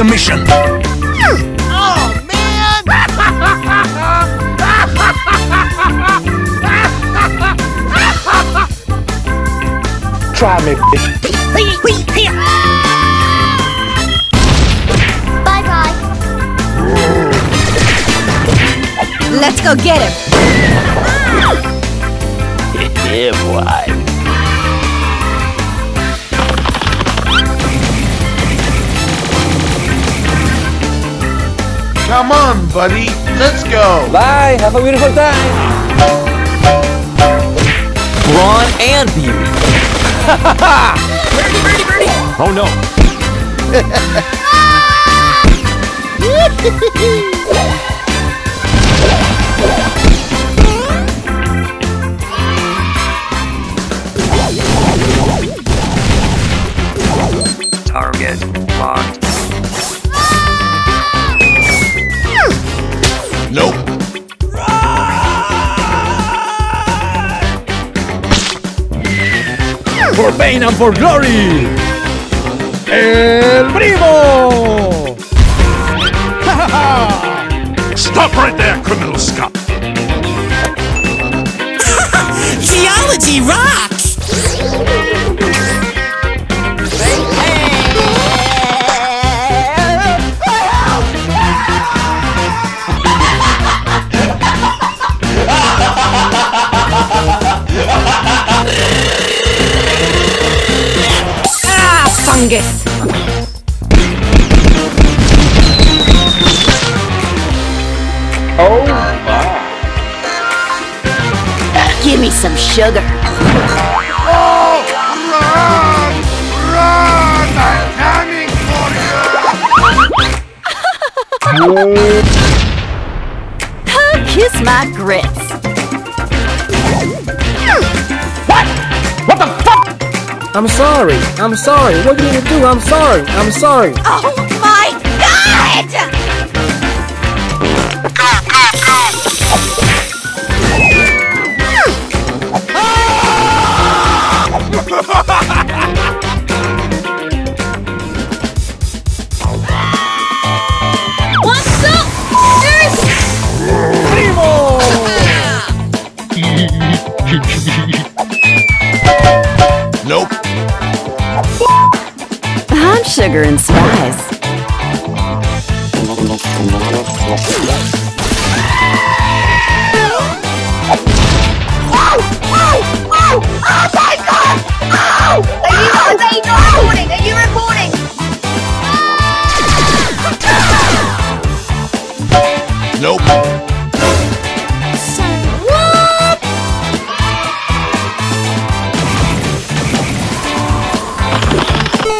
the mission. Oh, man! Try me, bitch. Bye-bye. Let's go get him. Yeah, boy. Come on, buddy. Let's go. Bye. Have a beautiful time. Brawn and beauty. Ha ha ha! Birdie, birdie, birdie! Oh no! Target locked. Nope. Run! For pain and for glory, El Primo! Stop right there, criminal scum! Geology rocks! Fungus! Oh my! Give me some sugar! Oh! Run! Run! I'm coming for you! Kiss my grits! I'm sorry. What do you need to do? I'm sorry. Oh my God! What's up, Primo? Nope. I'm sugar and spice. Oh my God! Oh! Are you recording? Nope. So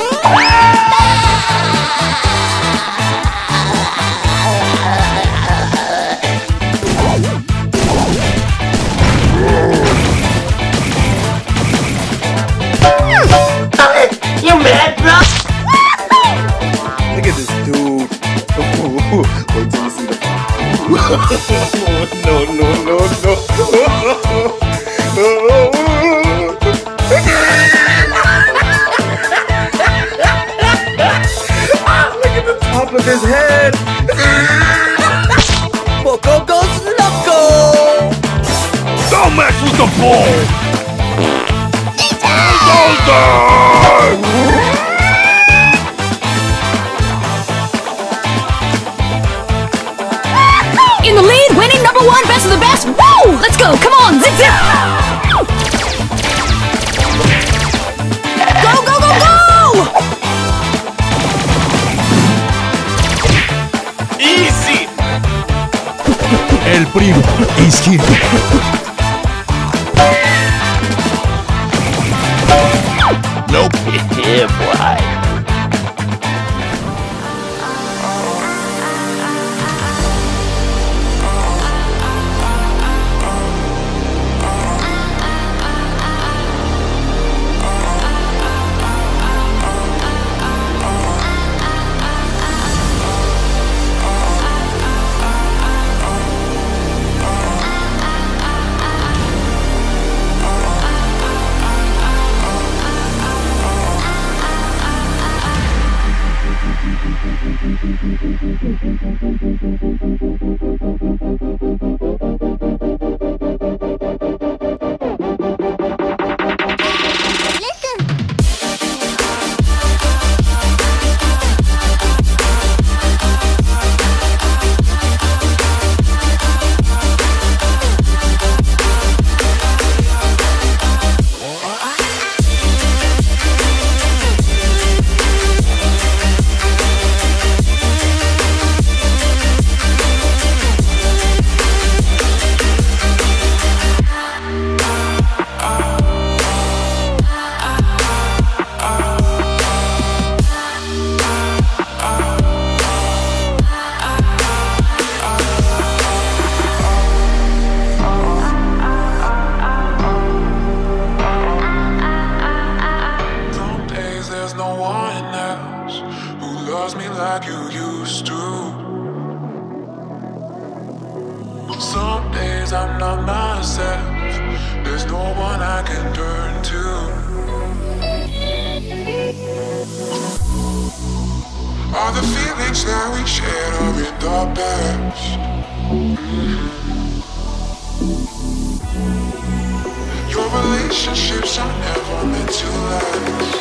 what? You mad, bro? Look at this dude. Wait till you see the Look at the top of his head. Poco goes loco. Don't mess with the ball. In the lead, winning number one, best of the best. Woo! Let's go! Come on, zip zip! Go go go go! Easy. El Primo is here. Nope. Yeah, boy. burn too. All the feelings that we shared are in the past. Your relationships are never meant to last.